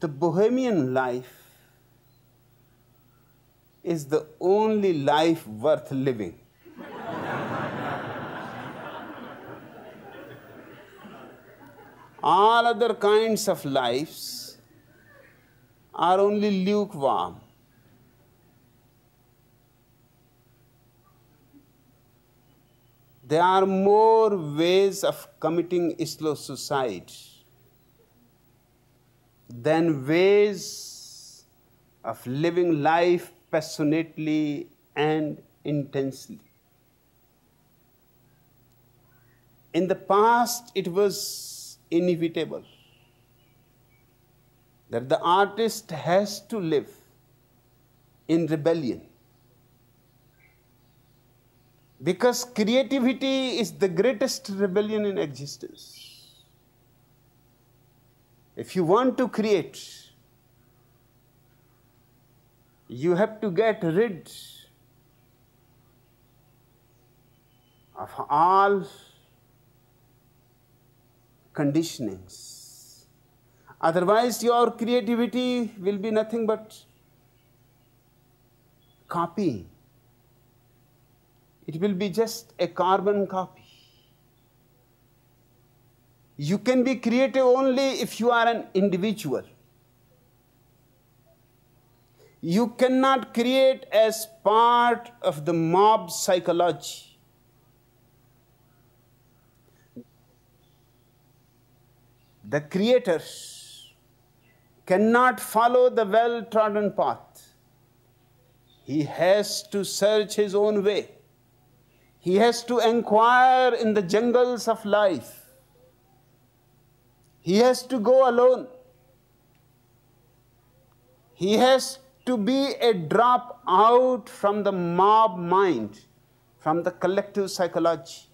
The bohemian life is the only life worth living. All other kinds of lives are only lukewarm. There are more ways of committing slow suicide than ways of living life passionately and intensely. In the past, it was inevitable that the artist has to live in rebellion, because creativity is the greatest rebellion in existence. If you want to create, you have to get rid of all conditionings. Otherwise, your creativity will be nothing but copying. It will be just a carbon copy. You can be creative only if you are an individual. You cannot create as part of the mob psychology. The creator cannot follow the well-trodden path. He has to search his own way. He has to inquire in the jungles of life. He has to go alone. He has to be a drop out from the mob mind, from the collective psychology.